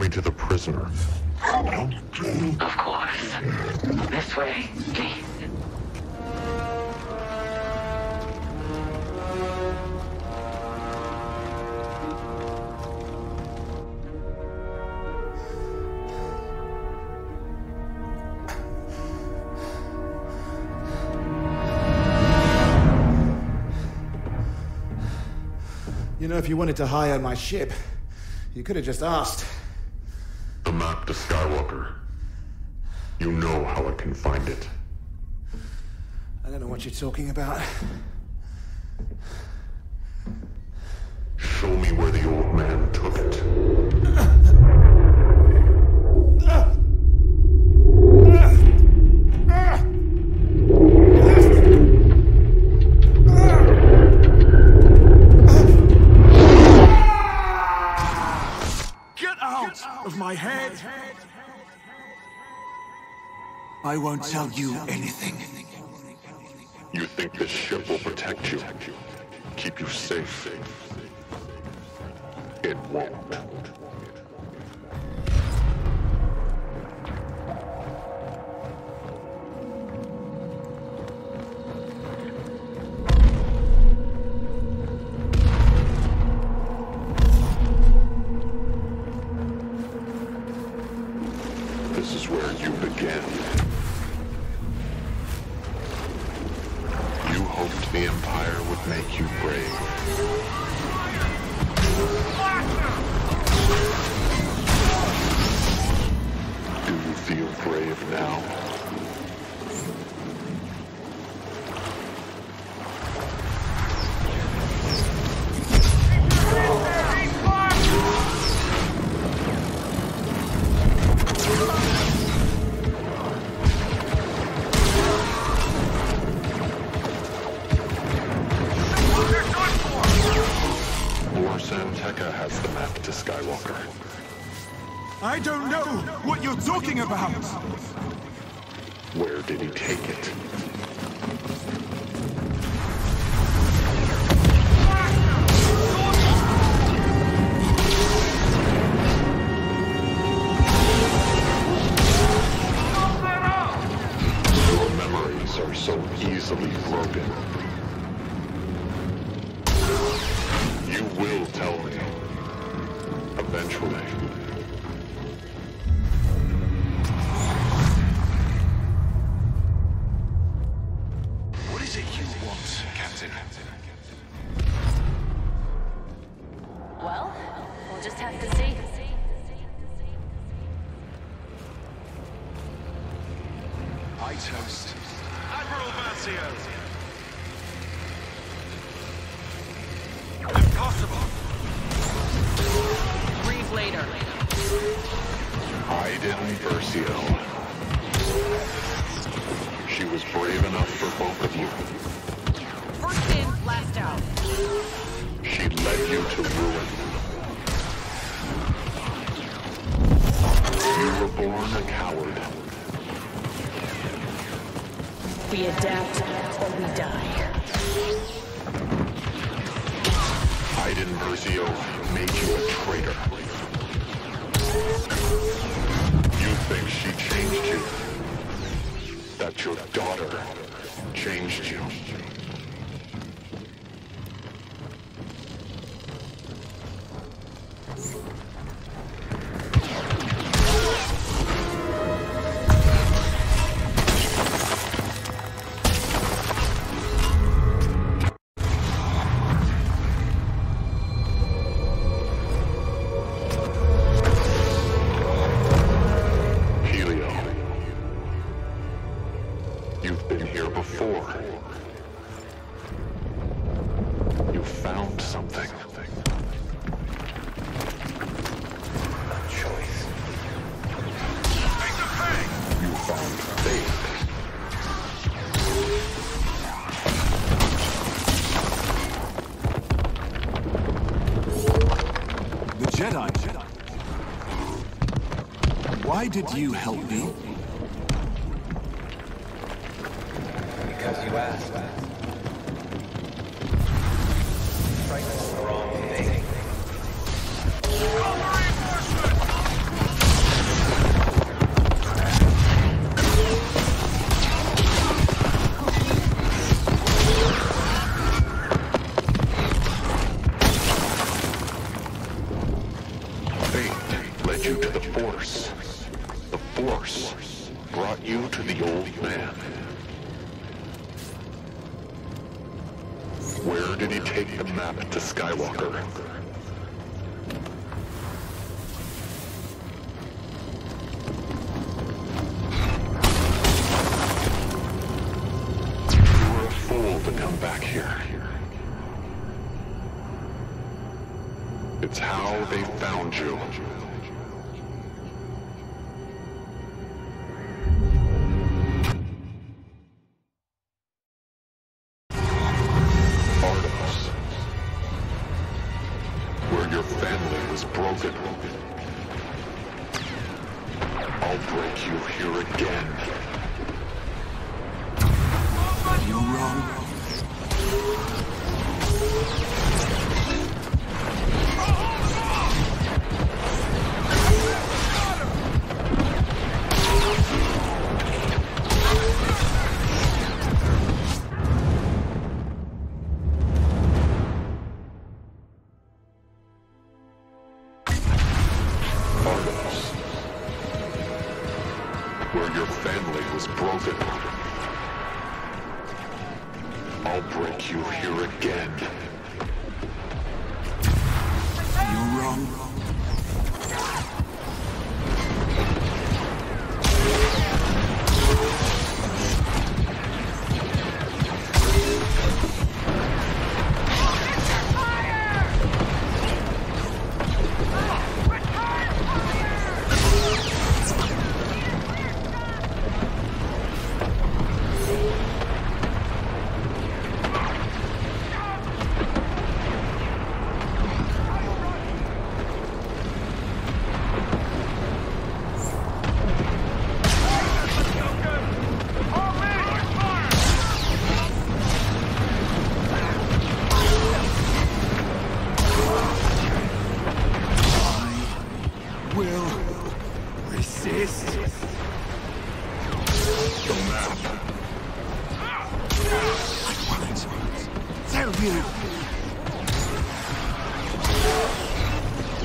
me to the prisoner. Don't drink. Of course. This way. Okay. You know, if you wanted to hire my ship, you could have just asked. The map to Skywalker. You know how I can find it. I don't know what you're talking about. Show me where the old man took it. My head. I won't tell you anything. You think this ship will protect you, keep you safe? It won't. Where did he take it? Your memories are so easily broken. You will tell me. Eventually. Iden Versio. She was brave enough for both of you. First in, last out. She led you to ruin. You were born a coward. We adapt or we die. Iden Versio made you a traitor. You think she changed you? That your daughter changed you? Jedi. Why did you help me? Because you asked. Right, the wrong thing. Call for reinforcements! did he take the map to Skywalker? You were a fool to come back here. It's how they found you.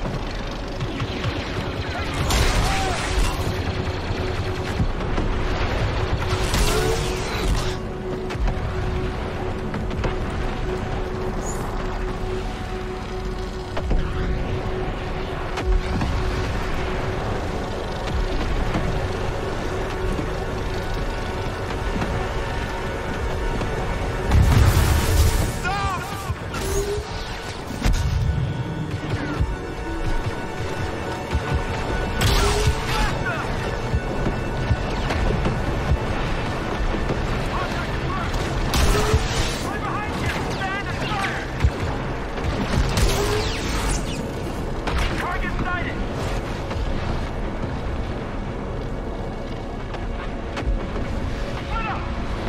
Bayora.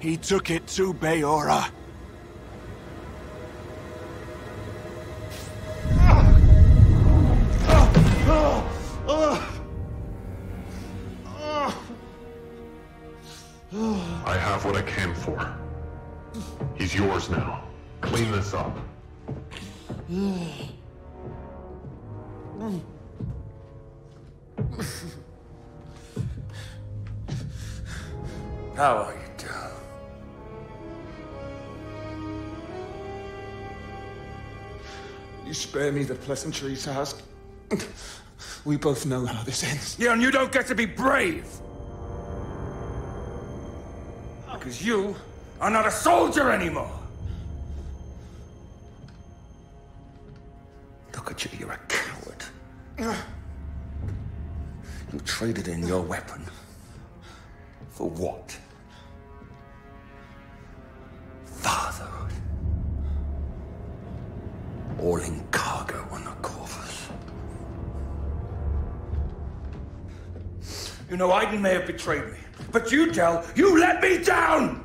He took it to Bayora. I have what I came for. He's yours now. Clean this up. How are you, Del? You spare me the pleasantries, Hask. We both know how this ends. Yeah, and you don't get to be brave! Because you are not a soldier anymore! Look at you, you're a coward. You traded in your weapon. For what? Fatherhood. All in cargo on the Corvus. You know, Iden may have betrayed me, but you, Del, you let me down!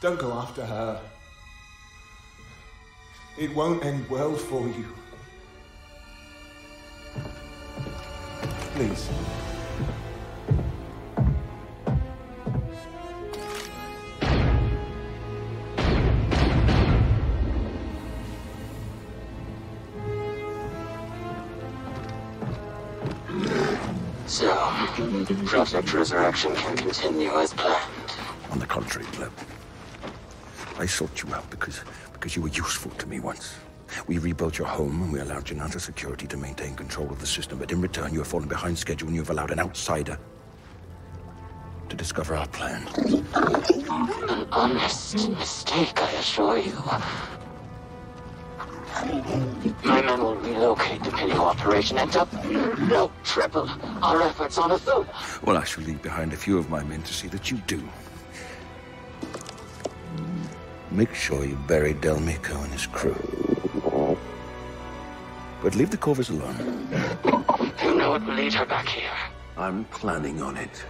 Don't go after her. It won't end well for you. Please. So, Project Resurrection can continue as planned. On the contrary, Cliff. I sought you out because you were useful to me once. We rebuilt your home and we allowed Janata security to maintain control of the system, but in return you have fallen behind schedule and you have allowed an outsider to discover our plan. An honest mistake, I assure you. My men will relocate the Pelio operation and no triple our efforts on Athopa. Well, I shall leave behind a few of my men to see that you do. Make sure you bury Delmico and his crew. But leave the Corvus alone. You know it will lead her back here. I'm planning on it.